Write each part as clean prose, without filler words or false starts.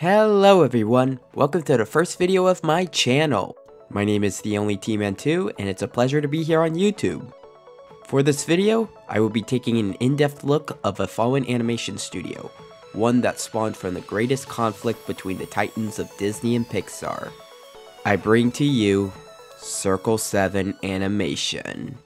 Hello everyone, welcome to the first video of my channel. My name is TheOnlyTMan2 and it's a pleasure to be here on YouTube. For this video, I will be taking an in-depth look of a fallen animation studio, one that spawned from the greatest conflict between the titans of Disney and Pixar. I bring to you, Circle 7 Animation.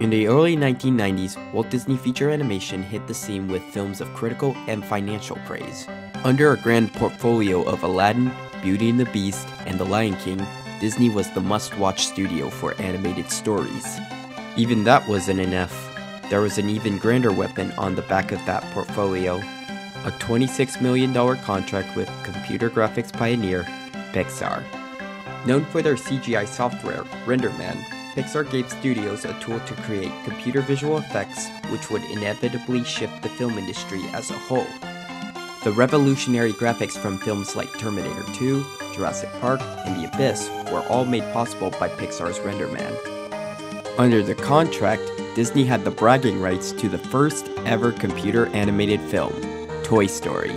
In the early 1990s, Walt Disney feature animation hit the scene with films of critical and financial praise. Under a grand portfolio of Aladdin, Beauty and the Beast, and The Lion King, Disney was the must-watch studio for animated stories. Even that wasn't enough. There was an even grander weapon on the back of that portfolio, a $26 million contract with computer graphics pioneer, Pixar. Known for their CGI software, RenderMan, Pixar gave studios a tool to create computer visual effects which would inevitably shift the film industry as a whole. The revolutionary graphics from films like Terminator 2, Jurassic Park, and The Abyss were all made possible by Pixar's RenderMan. Under the contract, Disney had the bragging rights to the first ever computer animated film, Toy Story.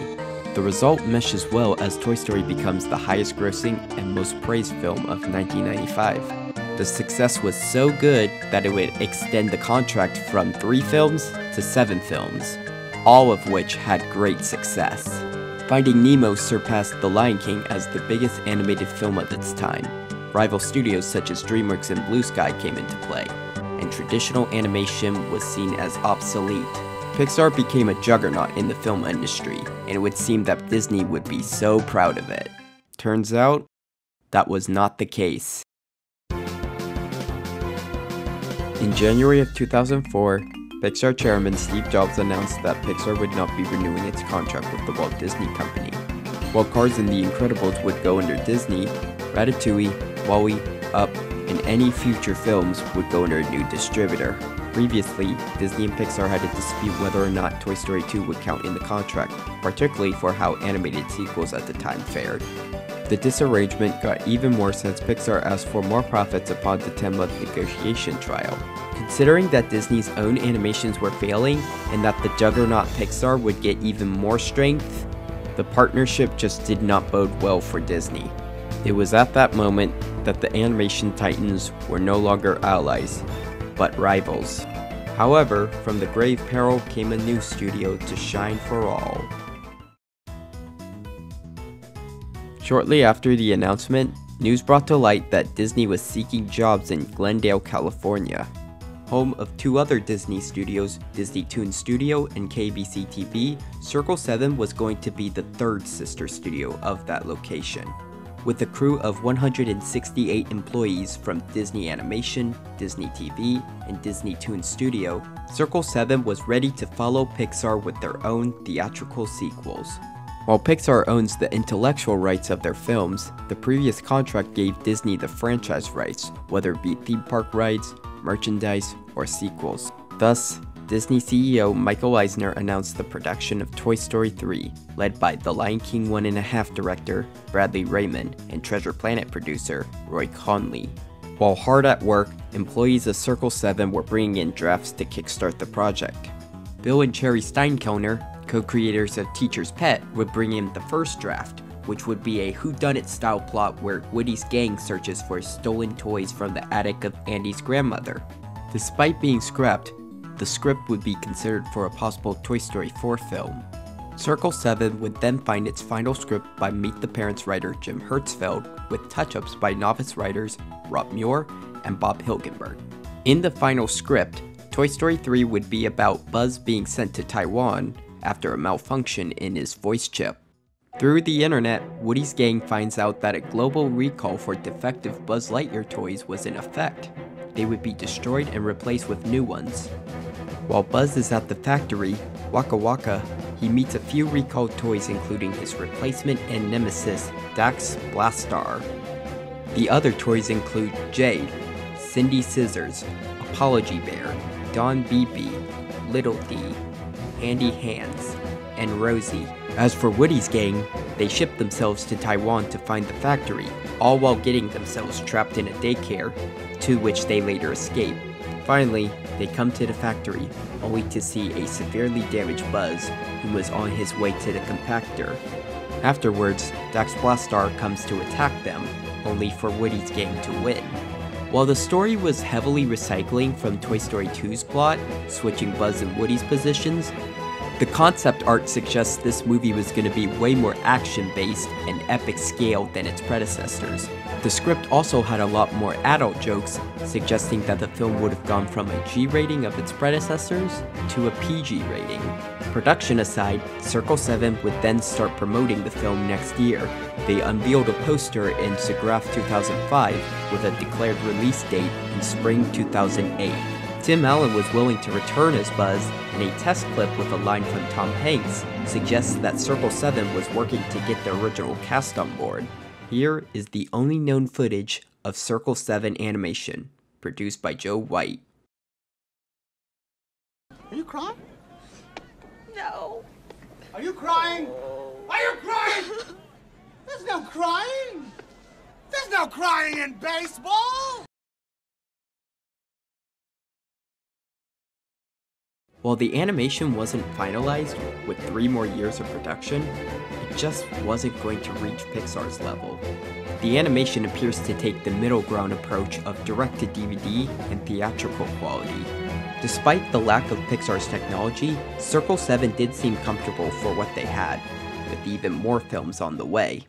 The result meshes well as Toy Story becomes the highest grossing and most praised film of 1995. The success was so good that it would extend the contract from 3 films to 7 films, all of which had great success. Finding Nemo surpassed The Lion King as the biggest animated film of its time. Rival studios such as DreamWorks and Blue Sky came into play, and traditional animation was seen as obsolete. Pixar became a juggernaut in the film industry, and it would seem that Disney would be so proud of it. Turns out, that was not the case. In January of 2004, Pixar chairman Steve Jobs announced that Pixar would not be renewing its contract with the Walt Disney Company. While Cars and The Incredibles would go under Disney, Ratatouille, WALL-E, Up, and any future films would go under a new distributor. Previously, Disney and Pixar had a dispute whether or not Toy Story 2 would count in the contract, particularly for how animated sequels at the time fared. The disarrangement got even worse as Pixar asked for more profits upon the 10-month negotiation trial. Considering that Disney's own animations were failing, and that the juggernaut Pixar would get even more strength, the partnership just did not bode well for Disney. It was at that moment that the animation titans were no longer allies, but rivals. However, from the grave peril came a new studio to shine for all. Shortly after the announcement, news brought to light that Disney was seeking jobs in Glendale, California, home of 2 other Disney studios, Disney Toon Studio and KBC-TV. Circle 7 was going to be the 3rd sister studio of that location, with a crew of 168 employees from Disney Animation, Disney TV, and Disney Toon Studio. Circle 7 was ready to follow Pixar with their own theatrical sequels. While Pixar owns the intellectual rights of their films, the previous contract gave Disney the franchise rights, whether it be theme park rides, merchandise, or sequels. Thus, Disney CEO Michael Eisner announced the production of Toy Story 3, led by The Lion King 1.5 director Bradley Raymond and Treasure Planet producer Roy Conley. While hard at work, employees of Circle 7 were bringing in drafts to kickstart the project. Bill and Cherry Steinkellner, co-creators of Teacher's Pet, would bring in the first draft, which would be a whodunit style plot where Woody's gang searches for stolen toys from the attic of Andy's grandmother. Despite being scrapped, the script would be considered for a possible Toy Story 4 film. Circle 7 would then find its final script by Meet the Parents writer Jim Hertzfeld, with touch-ups by novice writers Rob Muir and Bob Hilgenberg. In the final script, Toy Story 3 would be about Buzz being sent to Taiwan after a malfunction in his voice chip. Through the internet, Woody's gang finds out that a global recall for defective Buzz Lightyear toys was in effect. They would be destroyed and replaced with new ones. While Buzz is at the factory, Waka Waka, he meets a few recalled toys including his replacement and nemesis, Dax Blastar. The other toys include Jade, Cindy Scissors, Apology Bear, Don BB, Little D, Handy Hands, and Rosie. As for Woody's gang, they ship themselves to Taiwan to find the factory, all while getting themselves trapped in a daycare, to which they later escape. Finally, they come to the factory, only to see a severely damaged Buzz, who was on his way to the compactor. Afterwards, Dax Blastar comes to attack them, only for Woody's gang to win. While the story was heavily recycling from Toy Story 2's plot, switching Buzz and Woody's positions, the concept art suggests this movie was going to be way more action-based and epic scale than its predecessors. The script also had a lot more adult jokes, suggesting that the film would have gone from a G rating of its predecessors to a PG rating. Production aside, Circle 7 would then start promoting the film next year. They unveiled a poster in SIGGRAPH 2005 with a declared release date in spring 2008. Tim Allen was willing to return as Buzz, and a test clip with a line from Tom Hanks suggests that Circle 7 was working to get the original cast on board. Here is the only known footage of Circle 7 Animation, produced by Joe White. Are you crying? No. Are you crying? Oh. Are you crying? There's no crying! There's no crying in baseball! While the animation wasn't finalized, with 3 more years of production, it just wasn't going to reach Pixar's level. The animation appears to take the middle ground approach of direct-to-DVD and theatrical quality. Despite the lack of Pixar's technology, Circle 7 did seem comfortable for what they had, with even more films on the way.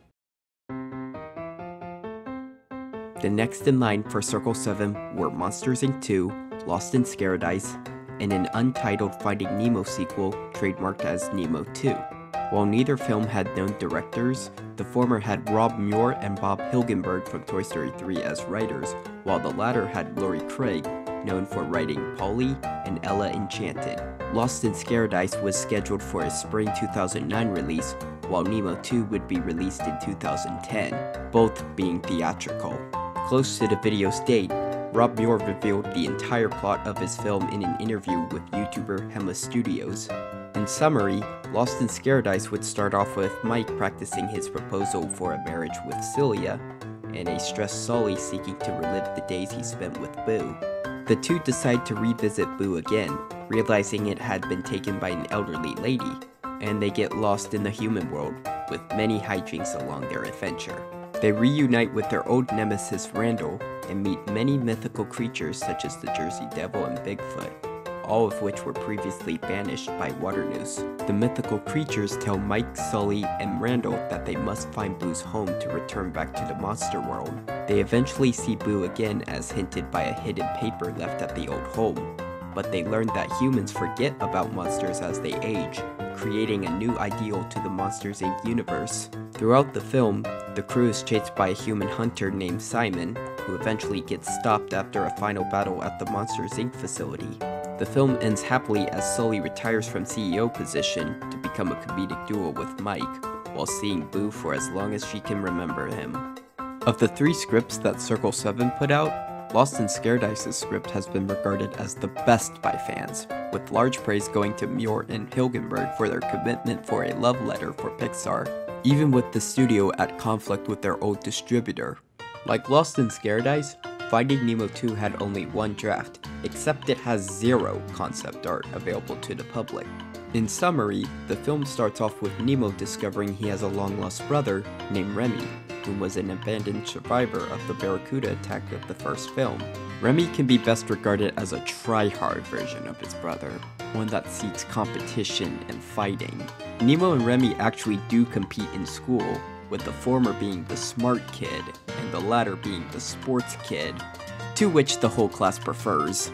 The next in line for Circle 7 were Monsters Inc. 2, Lost in Scaredice, and an untitled Finding Nemo sequel trademarked as Nemo 2. While neither film had known directors, the former had Rob Muir and Bob Hilgenberg from Toy Story 3 as writers, while the latter had Lori Craig, known for writing Polly and Ella Enchanted. Lost in Scaredice was scheduled for a spring 2009 release, while Nemo 2 would be released in 2010, both being theatrical. Close to the video's date, Rob Muir revealed the entire plot of his film in an interview with YouTuber Hemla Studios. In summary, Lost in Scaredice would start off with Mike practicing his proposal for a marriage with Celia, and a stressed Sulley seeking to relive the days he spent with Boo. The two decide to revisit Boo again, realizing it had been taken by an elderly lady, and they get lost in the human world, with many hijinks along their adventure. They reunite with their old nemesis Randall, and meet many mythical creatures such as the Jersey Devil and Bigfoot, all of which were previously banished by water noose. The mythical creatures tell Mike, Sulley, and Randall that they must find Boo's home to return back to the monster world. They eventually see Boo again as hinted by a hidden paper left at the old home, but they learn that humans forget about monsters as they age, creating a new ideal to the Monsters Inc. universe. Throughout the film, the crew is chased by a human hunter named Simon, who eventually gets stopped after a final battle at the Monsters Inc. facility. The film ends happily as Sulley retires from CEO position to become a comedic duo with Mike, while seeing Boo for as long as she can remember him. Of the 3 scripts that Circle 7 put out, Lost in Scaredice's script has been regarded as the best by fans, with large praise going to Muir and Hilgenberg for their commitment for a love letter for Pixar, even with the studio at conflict with their old distributor. Like Lost in Scaredice, Finding Nemo 2 had only 1 draft, except it has 0 concept art available to the public. In summary, the film starts off with Nemo discovering he has a long-lost brother named Remy, who was an abandoned survivor of the Barracuda attack of the first film. Remy can be best regarded as a try-hard version of his brother, one that seeks competition and fighting. Nemo and Remy actually do compete in school, with the former being the smart kid and the latter being the sports kid, to which the whole class prefers.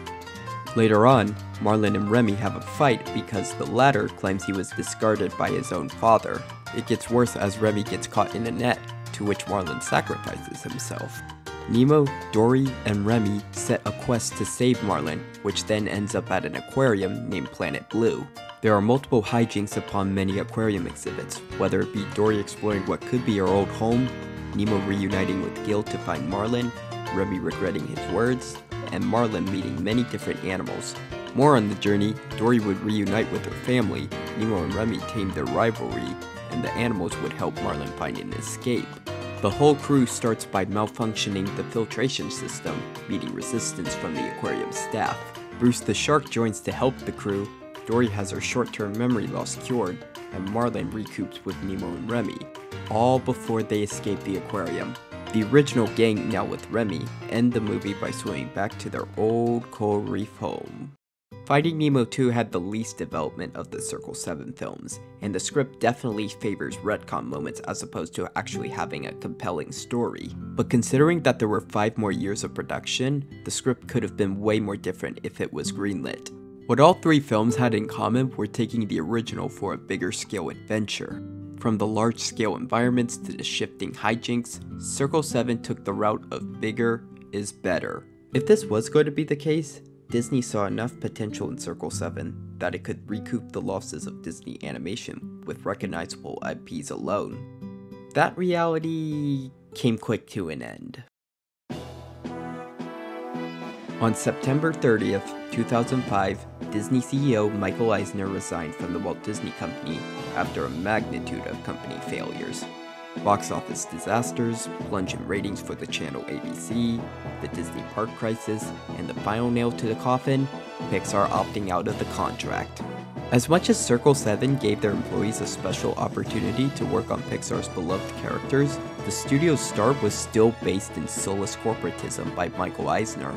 Later on, Marlin and Remy have a fight because the latter claims he was discarded by his own father. It gets worse as Remy gets caught in a net, to which Marlin sacrifices himself. Nemo, Dory, and Remy set a quest to save Marlin, which then ends up at an aquarium named Planet Blue. There are multiple hijinks upon many aquarium exhibits, whether it be Dory exploring what could be her old home, Nemo reuniting with Gil to find Marlin, Remy regretting his words, and Marlin meeting many different animals. More on the journey, Dory would reunite with her family, Nemo and Remy tamed their rivalry, and the animals would help Marlin find an escape. The whole crew starts by malfunctioning the filtration system, meeting resistance from the aquarium staff. Bruce the shark joins to help the crew, Dory has her short-term memory loss cured, and Marlin recoups with Nemo and Remy, all before they escape the aquarium. The original gang, now with Remy, end the movie by swimming back to their old coral reef home. Finding Nemo 2 had the least development of the Circle 7 films, and the script definitely favors retcon moments as opposed to actually having a compelling story. But considering that there were 5 more years of production, the script could have been way more different if it was greenlit. What all 3 films had in common were taking the original for a bigger scale adventure. From the large-scale environments to the shifting hijinks, Circle 7 took the route of bigger is better. If this was going to be the case, Disney saw enough potential in Circle 7 that it could recoup the losses of Disney animation with recognizable IPs alone. That reality came quick to an end. On September 30th, 2005, Disney CEO Michael Eisner resigned from the Walt Disney Company after a magnitude of company failures. Box office disasters, plunge in ratings for the channel ABC, the Disney Park crisis, and the final nail to the coffin, Pixar opting out of the contract. As much as Circle 7 gave their employees a special opportunity to work on Pixar's beloved characters, the studio's star was still based in soulless corporatism by Michael Eisner.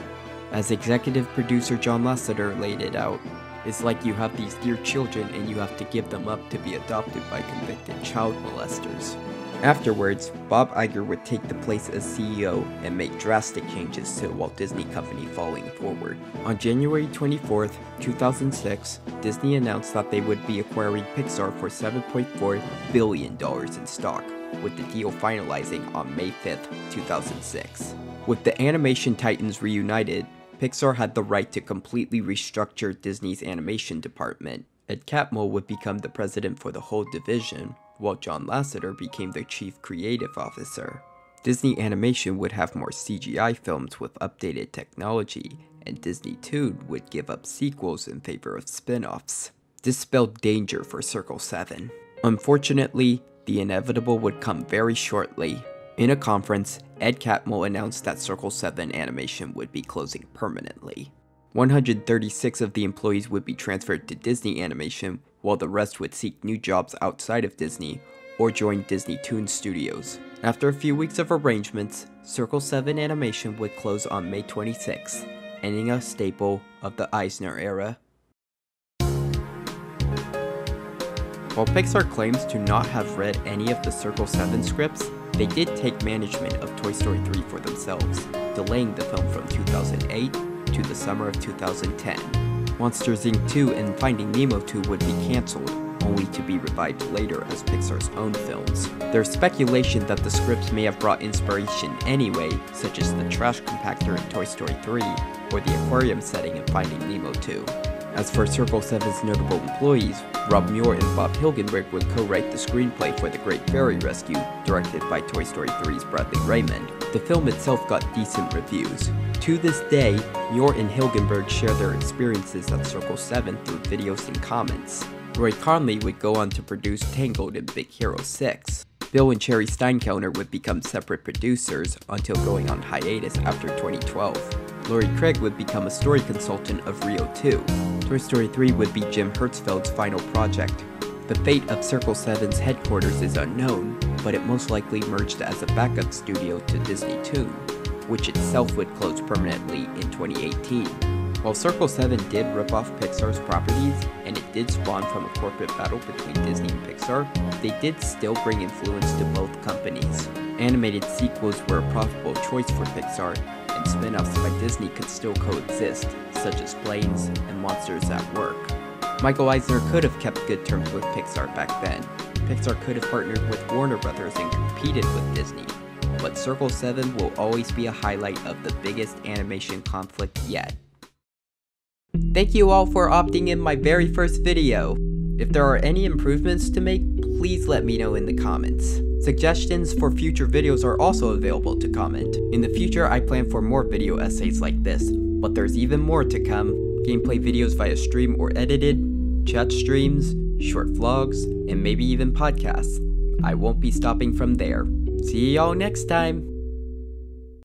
As executive producer John Lasseter laid it out, it's like you have these dear children and you have to give them up to be adopted by convicted child molesters. Afterwards, Bob Iger would take the place as CEO and make drastic changes to the Walt Disney Company falling forward. On January 24th, 2006, Disney announced that they would be acquiring Pixar for $7.4 billion in stock, with the deal finalizing on May 5th, 2006. With the animation titans reunited, Pixar had the right to completely restructure Disney's animation department. Ed Catmull would become the president for the whole division, while John Lasseter became their chief creative officer. Disney Animation would have more CGI films with updated technology, and Disney Toon would give up sequels in favor of spin-offs. This spelled danger for Circle 7. Unfortunately, the inevitable would come very shortly. In a conference, Ed Catmull announced that Circle 7 Animation would be closing permanently. 136 of the employees would be transferred to Disney Animation, while the rest would seek new jobs outside of Disney or join Disney Toon Studios. After a few weeks of arrangements, Circle 7 Animation would close on May 26th, ending a staple of the Eisner era. While Pixar claims to not have read any of the Circle 7 scripts, they did take management of Toy Story 3 for themselves, delaying the film from 2008 to the summer of 2010. Monsters Inc. 2 and Finding Nemo 2 would be cancelled, only to be revived later as Pixar's own films. There's speculation that the scripts may have brought inspiration anyway, such as the trash compactor in Toy Story 3, or the aquarium setting in Finding Nemo 2. As for Circle 7's notable employees, Rob Muir and Bob Hilgenberg would co-write the screenplay for The Great Fairy Rescue, directed by Toy Story 3's Bradley Raymond. The film itself got decent reviews. To this day, Muir and Hilgenberg share their experiences at Circle 7 through videos and comments. Roy Conley would go on to produce Tangled and Big Hero 6. Bill and Cherry Steinkellner would become separate producers until going on hiatus after 2012. Lori Craig would become a story consultant of Rio 2. Toy Story 3 would be Jim Hertzfeld's final project. The fate of Circle 7's headquarters is unknown, but it most likely merged as a backup studio to Disney Toon, which itself would close permanently in 2018. While Circle 7 did rip off Pixar's properties, and it did spawn from a corporate battle between Disney and Pixar, they did still bring influence to both companies. Animated sequels were a profitable choice for Pixar, and spin-offs by Disney could still coexist, such as Planes and Monsters at Work. Michael Eisner could have kept good terms with Pixar back then. Pixar could have partnered with Warner Brothers and competed with Disney, but Circle 7 will always be a highlight of the biggest animation conflict yet. Thank you all for opting in my very first video. If there are any improvements to make, please let me know in the comments. Suggestions for future videos are also available to comment. In the future, I plan for more video essays like this, but there's even more to come. Gameplay videos via stream or edited, chat streams, short vlogs, and maybe even podcasts. I won't be stopping from there. See y'all next time.